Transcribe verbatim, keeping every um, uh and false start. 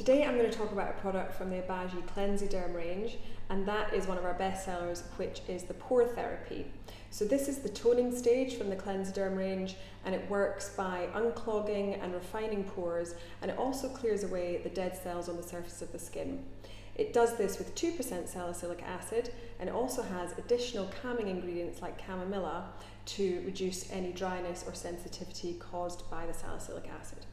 Today I'm going to talk about a product from the Obagi CLENZIderm range, and that is one of our best sellers, which is the Pore Therapy. So this is the toning stage from the CLENZIderm range, and it works by unclogging and refining pores, and it also clears away the dead cells on the surface of the skin. It does this with two percent salicylic acid, and it also has additional calming ingredients like chamomilla to reduce any dryness or sensitivity caused by the salicylic acid.